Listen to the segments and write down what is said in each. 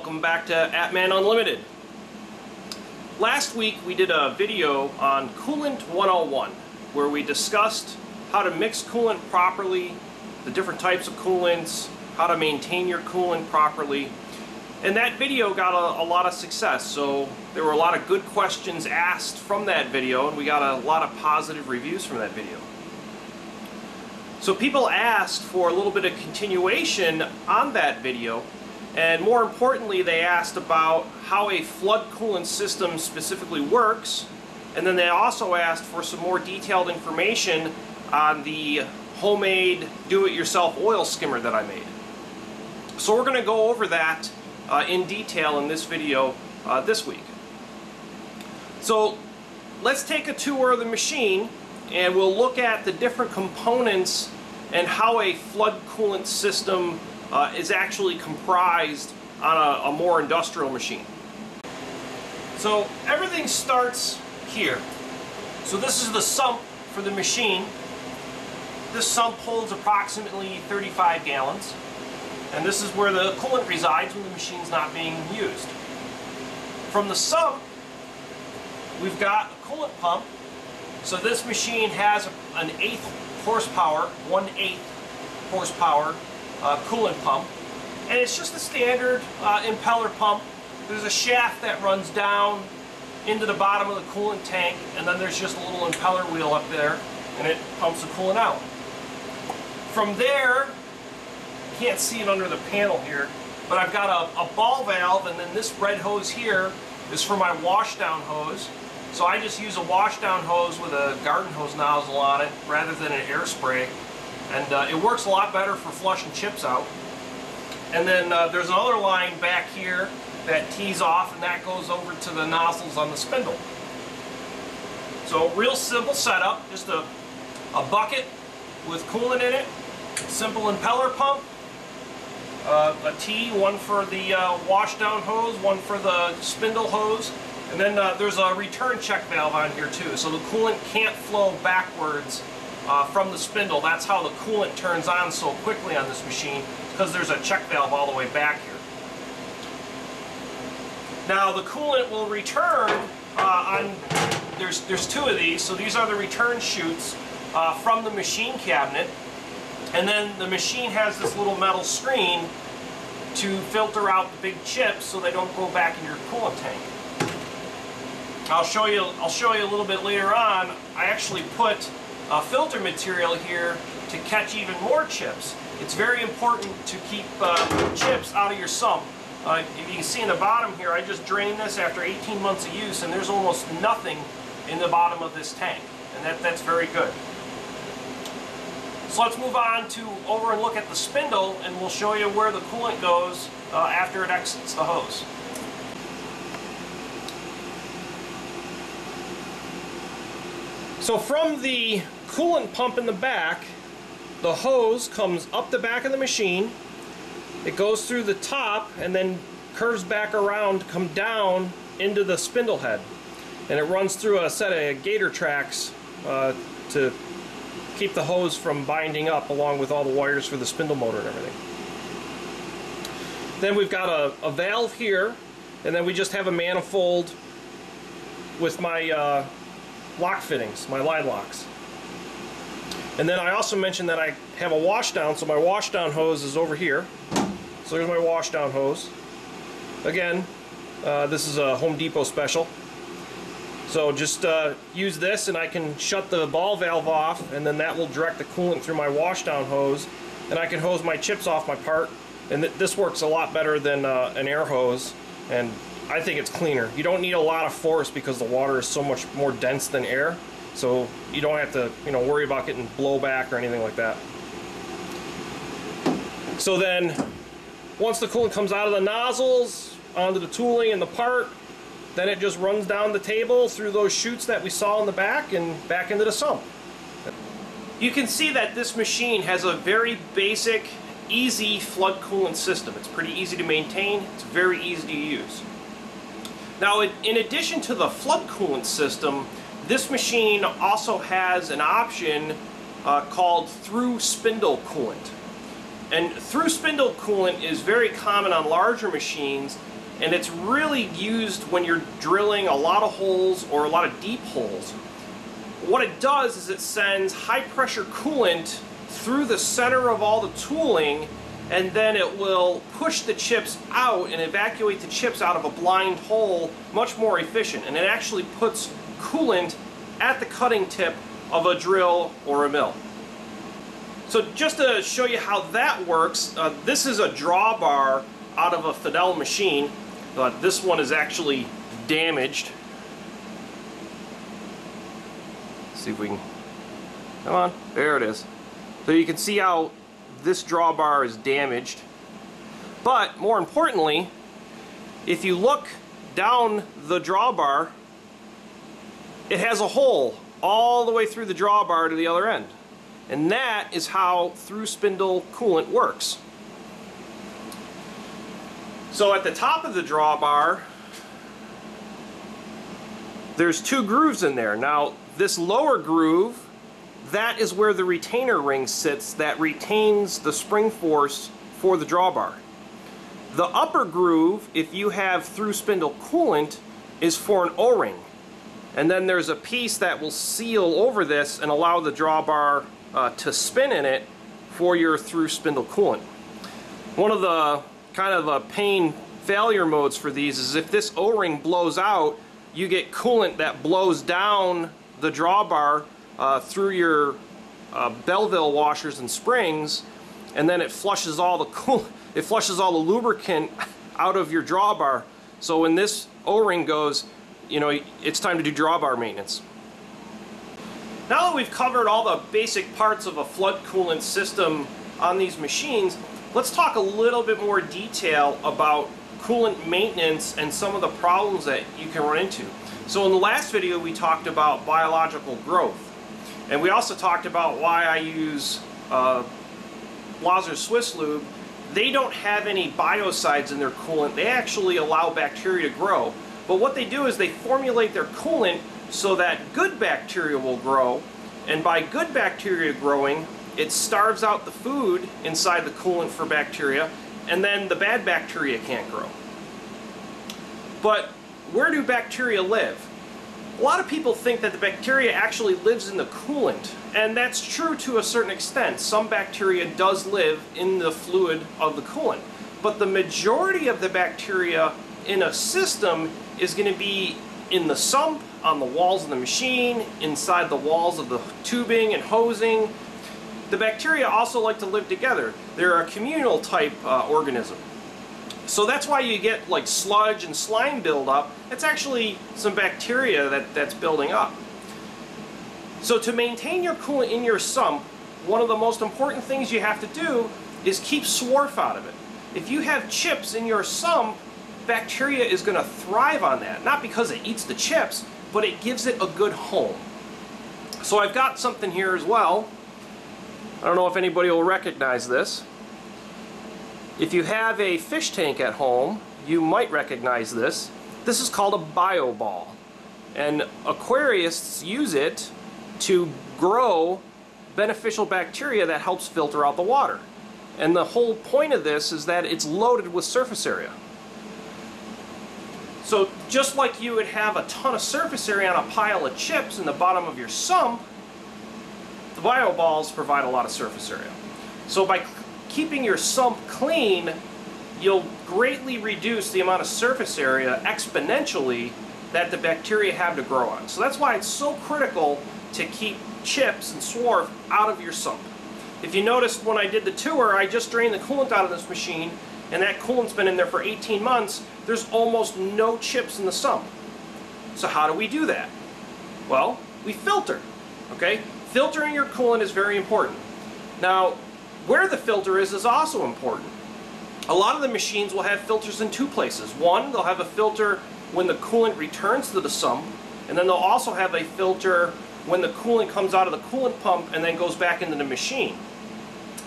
Welcome back to At-Man Unlimited. Last week we did a video on Coolant 101 where we discussed how to mix coolant properly, the different types of coolants, how to maintain your coolant properly, and that video got a lot of success. So there were a lot of good questions asked from that video, and we got a lot of positive reviews from that video. So people asked for a little bit of continuation on that video, and more importantly they asked about how a flood coolant system specifically works, and then they also asked for some more detailed information on the homemade do-it-yourself oil skimmer that I made. So we're going to go over that in detail in this video this week. So let's take a tour of the machine, and we'll look at the different components and how a flood coolant system is actually comprised on a more industrial machine. So everything starts here. So this is the sump for the machine. This sump holds approximately 35 gallons, and this is where the coolant resides when the machine's not being used. From the sump, we've got a coolant pump. So this machine has an 1/8 horsepower coolant pump, and it's just a standard impeller pump. There's a shaft that runs down into the bottom of the coolant tank, and then there's just a little impeller wheel up there, and it pumps the coolant out. From there, you can't see it under the panel here, but I've got a ball valve, and then this red hose here is for my washdown hose. So I just use a washdown hose with a garden hose nozzle on it rather than an air spray, and it works a lot better for flushing chips out. And then there's another line back here that tees off, and that goes over to the nozzles on the spindle. So real simple setup, just a bucket with coolant in it, simple impeller pump, a T, one for the washdown hose, one for the spindle hose. And then there's a return check valve on here too, so the coolant can't flow backwards from the spindle. That's how the coolant turns on so quickly on this machine, because there's a check valve all the way back here. Now the coolant will return on, there's two of these, so these are the return chutes from the machine cabinet. And then the machine has this little metal screen to filter out the big chips so they don't go back in your coolant tank. I'll show you a little bit later on, I actually put filter material here to catch even more chips. It's very important to keep chips out of your sump. If you can see in the bottom here, I just drained this after 18 months of use, and there's almost nothing in the bottom of this tank, and that's very good. So let's move on to over and look at the spindle, and we'll show you where the coolant goes after it exits the hose. So from the coolant pump in the back, the hose comes up the back of the machine, it goes through the top, and then curves back around to come down into the spindle head. And it runs through a set of gator tracks to keep the hose from binding up, along with all the wires for the spindle motor and everything. Then we've got a valve here, and then we just have a manifold with my lock fittings, my line locks. And then I also mentioned that I have a washdown, so my washdown hose is over here. So there's my washdown hose. Again, this is a Home Depot special. So just use this, and I can shut the ball valve off, and then that will direct the coolant through my washdown hose, and I can hose my chips off my part. And this works a lot better than an air hose, and I think it's cleaner. You don't need a lot of force because the water is so much more dense than air, so you don't have to, you know, worry about getting blowback or anything like that. So then, once the coolant comes out of the nozzles, onto the tooling and the part, then it just runs down the table through those chutes that we saw in the back and back into the sump. You can see that this machine has a very basic, easy flood coolant system. It's pretty easy to maintain, it's very easy to use. Now, in addition to the flood coolant system, this machine also has an option called through spindle coolant. And through spindle coolant is very common on larger machines, and it's really used when you're drilling a lot of holes or a lot of deep holes. What it does is it sends high pressure coolant through the center of all the tooling, and then it will push the chips out and evacuate the chips out of a blind hole much more efficient. And it actually puts coolant at the cutting tip of a drill or a mill. So just to show you how that works, this is a drawbar out of a Fadal machine, but this one is actually damaged. Let's see if we can, come on, there it is. So you can see how this drawbar is damaged. But more importantly, if you look down the drawbar, it has a hole all the way through the drawbar to the other end. And that is how through spindle coolant works. So at the top of the drawbar, there's two grooves in there. Now this lower groove, that is where the retainer ring sits that retains the spring force for the drawbar. The upper groove, if you have through spindle coolant, is for an O-ring. And then there's a piece that will seal over this and allow the drawbar to spin in it for your through spindle coolant. One of the kind of pain failure modes for these is if this O-ring blows out, you get coolant that blows down the drawbar through your Belleville washers and springs, and then it flushes all the lubricant out of your drawbar. So when this O-ring goes, you know, it's time to do drawbar maintenance. Now that we've covered all the basic parts of a flood coolant system on these machines, let's talk a little bit more detail about coolant maintenance and some of the problems that you can run into. So in the last video we talked about biological growth, and we also talked about why I use Wazer Swiss Lube. They don't have any biocides in their coolant. They actually allow bacteria to grow. But what they do is they formulate their coolant so that good bacteria will grow, and by good bacteria growing, it starves out the food inside the coolant for bacteria, and then the bad bacteria can't grow. But where do bacteria live? A lot of people think that the bacteria actually lives in the coolant, and that's true to a certain extent. Some bacteria does live in the fluid of the coolant, but the majority of the bacteria in a system is going to be in the sump, on the walls of the machine, inside the walls of the tubing and hosing. The bacteria also like to live together. They're a communal type organism. So that's why you get like sludge and slime buildup. It's actually some bacteria that's building up. So to maintain your coolant in your sump, one of the most important things you have to do is keep swarf out of it. If you have chips in your sump, bacteria is going to thrive on that, not because it eats the chips, but it gives it a good home. So I've got something here as well. I don't know if anybody will recognize this. If you have a fish tank at home, you might recognize this. This is called a bio ball, and aquarists use it to grow beneficial bacteria that helps filter out the water. And the whole point of this is that it's loaded with surface area. So just like you would have a ton of surface area on a pile of chips in the bottom of your sump, the bio balls provide a lot of surface area. So by keeping your sump clean, you'll greatly reduce the amount of surface area exponentially that the bacteria have to grow on. So that's why it's so critical to keep chips and swarf out of your sump. If you noticed when I did the tour, I just drained the coolant out of this machine, and that coolant's been in there for 18 months, there's almost no chips in the sump. So how do we do that? Well, we filter, okay? Filtering your coolant is very important. Now, where the filter is also important. A lot of the machines will have filters in two places. One, they'll have a filter when the coolant returns to the sump, and then they'll also have a filter when the coolant comes out of the coolant pump and then goes back into the machine.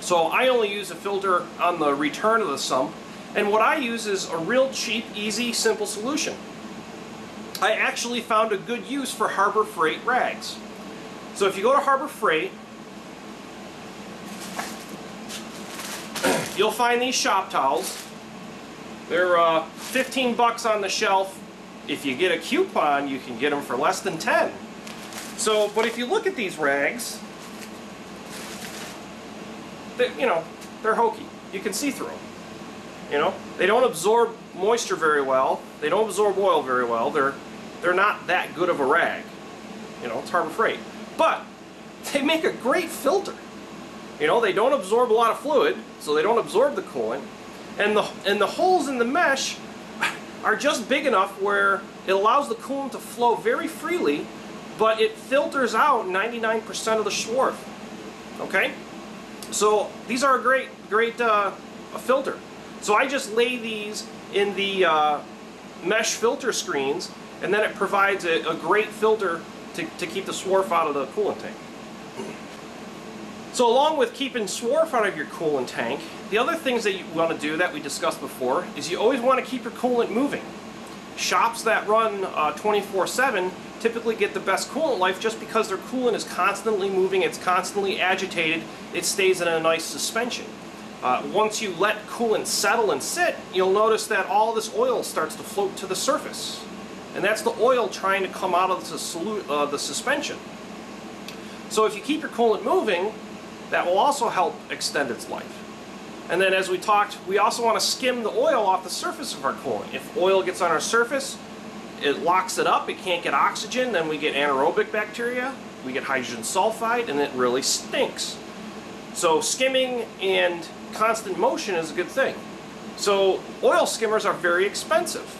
So I only use a filter on the return of the sump, and what I use is a real cheap, easy, simple solution. I actually found a good use for Harbor Freight rags. So if you go to Harbor Freight, You'll find these shop towels. They're 15 bucks on the shelf. If you get a coupon, you can get them for less than 10. So, but if you look at these rags, you know, they're hokey. You can see through them. You know, they don't absorb moisture very well. They don't absorb oil very well. They're not that good of a rag. You know, it's Harbor Freight. But they make a great filter. You know, they don't absorb a lot of fluid, so they don't absorb the coolant. And the holes in the mesh are just big enough where it allows the coolant to flow very freely, but it filters out 99% of the schwarf. Okay? So these are a great filter. So I just lay these in the mesh filter screens, and then it provides a great filter to keep the swarf out of the coolant tank. So along with keeping swarf out of your coolant tank, the other things that you want to do that we discussed before is you always want to keep your coolant moving. Shops that run 24/7 typically get the best coolant life just because their coolant is constantly moving, it's constantly agitated, it stays in a nice suspension. Once you let coolant settle and sit, you'll notice that all this oil starts to float to the surface. And that's the oil trying to come out of the suspension. So if you keep your coolant moving, that will also help extend its life. And then as we talked, we also want to skim the oil off the surface of our coolant. If oil gets on our surface, it locks it up, it can't get oxygen, then we get anaerobic bacteria, we get hydrogen sulfide, and it really stinks. So skimming and constant motion is a good thing. So oil skimmers are very expensive.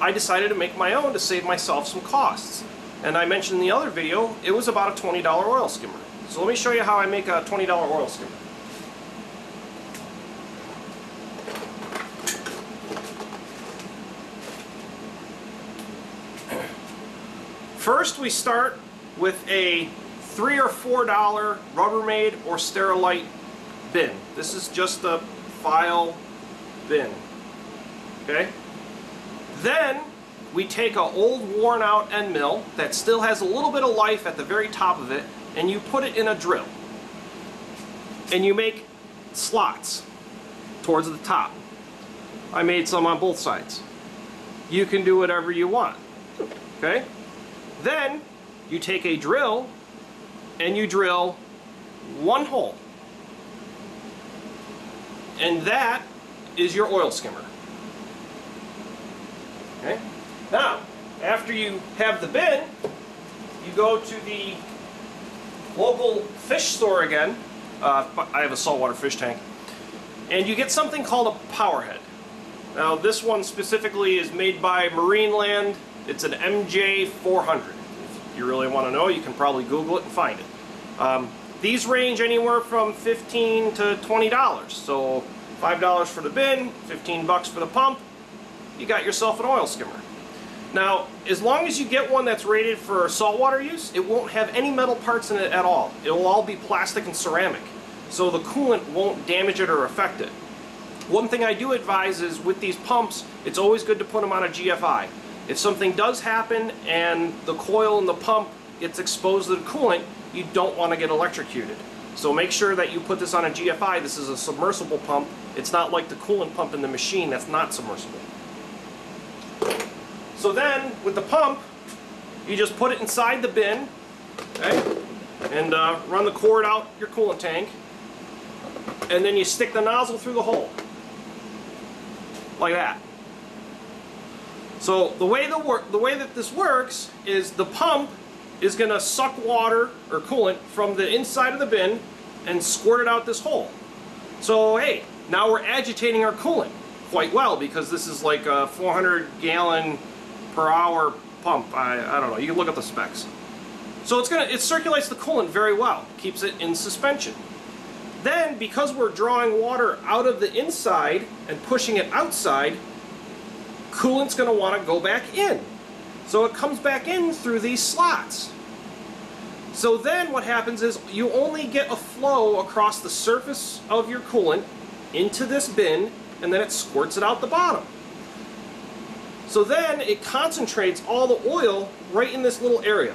I decided to make my own to save myself some costs. And I mentioned in the other video, it was about a $20 oil skimmer. So let me show you how I make a $20 oil skimmer. First, we start with a $3 or $4 Rubbermaid or Sterilite bin. This is just a file bin, okay? Then we take an old worn out end mill that still has a little bit of life at the very top of it, and you put it in a drill. And you make slots towards the top. I made some on both sides. You can do whatever you want, okay? Then you take a drill and you drill one hole. And that is your oil skimmer. Okay. Now, after you have the bin, you go to the local fish store again. I have a saltwater fish tank. And you get something called a powerhead. Now, this one specifically is made by Marineland. It's an MJ 400. If you really want to know, you can probably Google it and find it. These range anywhere from $15 to $20. So $5 for the bin, 15 bucks for the pump. You got yourself an oil skimmer. Now, as long as you get one that's rated for saltwater use, it won't have any metal parts in it at all. It'll all be plastic and ceramic, so the coolant won't damage it or affect it. One thing I do advise is with these pumps, it's always good to put them on a GFI. If something does happen and the coil in the pump gets exposed to the coolant, you don't want to get electrocuted. So make sure that you put this on a GFI. This is a submersible pump. It's not like the coolant pump in the machine that's not submersible. So then, with the pump, you just put it inside the bin, okay, and run the cord out your coolant tank, and then you stick the nozzle through the hole, like that. So the way that this works is the pump is going to suck water or coolant from the inside of the bin and squirt it out this hole. So hey, now we're agitating our coolant quite well because this is like a 400-gallon per hour pump. I don't know, you can look up the specs. So it circulates the coolant very well, keeps it in suspension. Then, because we're drawing water out of the inside and pushing it outside, coolant's gonna wanna go back in. So it comes back in through these slots. So then what happens is you only get a flow across the surface of your coolant into this bin, and then it squirts it out the bottom. So then it concentrates all the oil right in this little area.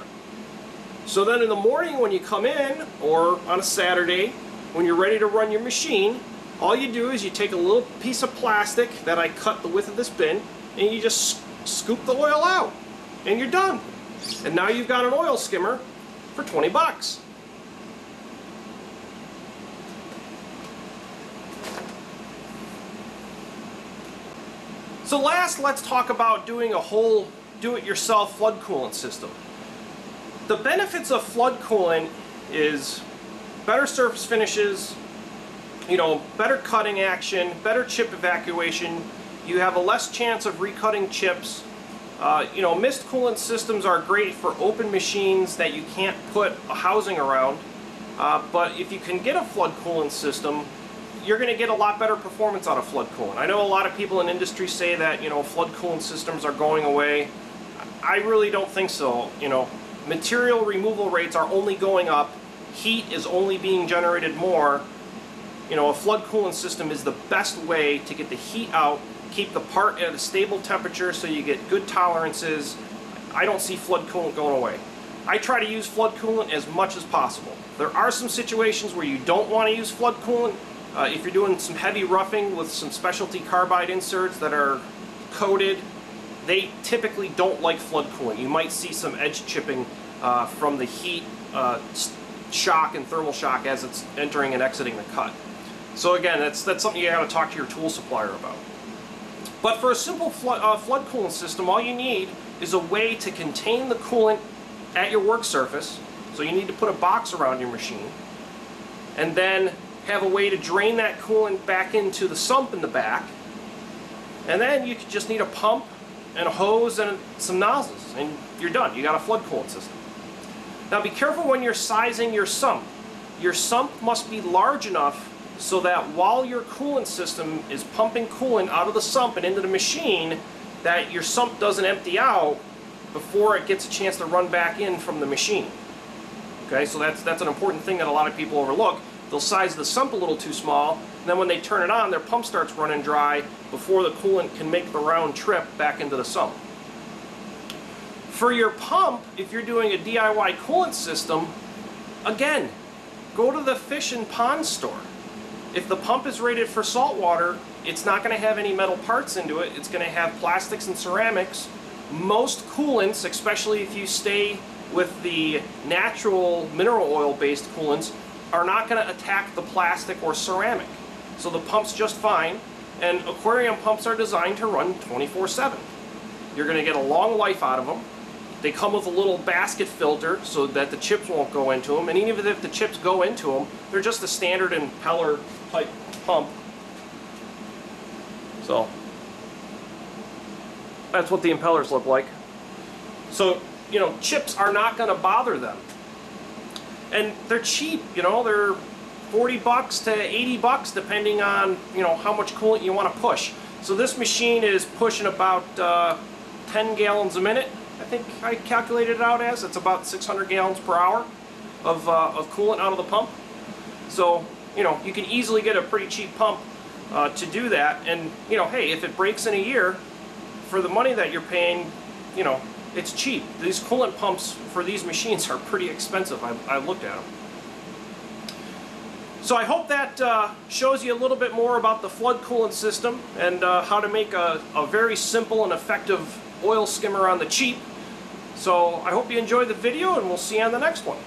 So then in the morning when you come in, or on a Saturday, when you're ready to run your machine, All you do is you take a little piece of plastic that I cut the width of this bin, and you just scoop the oil out, and you're done. And now you've got an oil skimmer for 20 bucks. So last, let's talk about doing a whole do-it-yourself flood coolant system. The benefits of flood coolant is better surface finishes, better cutting action, better chip evacuation. You have a less chance of recutting chips. Mist coolant systems are great for open machines that you can't put a housing around. But if you can get a flood coolant system, you're going to get a lot better performance out of flood coolant. I know a lot of people in industry say that, flood coolant systems are going away. I really don't think so. Material removal rates are only going up. Heat is only being generated more. A flood coolant system is the best way to get the heat out, keep the part at a stable temperature so you get good tolerances. I don't see flood coolant going away. I try to use flood coolant as much as possible. There are some situations where you don't want to use flood coolant. If you're doing some heavy roughing with some specialty carbide inserts that are coated, they typically don't like flood coolant. You might see some edge chipping from the heat shock and thermal shock as it's entering and exiting the cut. So again, that's something you got to talk to your tool supplier about. But for a simple flood coolant system, all you need is a way to contain the coolant at your work surface. So you need to put a box around your machine, and then have a way to drain that coolant back into the sump in the back. And then you just need a pump and a hose and some nozzles, and you're done. You got a flood coolant system. Now be careful when you're sizing your sump. Your sump must be large enough so that while your coolant system is pumping coolant out of the sump and into the machine, that your sump doesn't empty out before it gets a chance to run back in from the machine. Okay, so that's an important thing that a lot of people overlook. They'll size the sump a little too small, and then when they turn it on, their pump starts running dry before the coolant can make the round trip back into the sump. For your pump, if you're doing a DIY coolant system, again, go to the fish and pond store. If the pump is rated for salt water, it's not going to have any metal parts into it. It's going to have plastics and ceramics. Most coolants, especially if you stay with the natural mineral oil-based coolants, are not going to attack the plastic or ceramic. So the pump's just fine, and aquarium pumps are designed to run 24/7. You're going to get a long life out of them. They come with a little basket filter so that the chips won't go into them, and even if the chips go into them, they're just a standard impeller type pump. So that's what the impellers look like. So, chips are not going to bother them. And they're cheap, they're 40 bucks to 80 bucks depending on, how much coolant you want to push. So this machine is pushing about 10 gallons a minute. I think I calculated it out as it's about 600 gallons per hour of coolant out of the pump. So, you can easily get a pretty cheap pump to do that. And, hey, if it breaks in a year, for the money that you're paying, it's cheap. These coolant pumps for these machines are pretty expensive. I looked at them. So I hope that shows you a little bit more about the flood coolant system and how to make a very simple and effective oil skimmer on the cheap. So I hope you enjoyed the video, and we'll see you on the next one.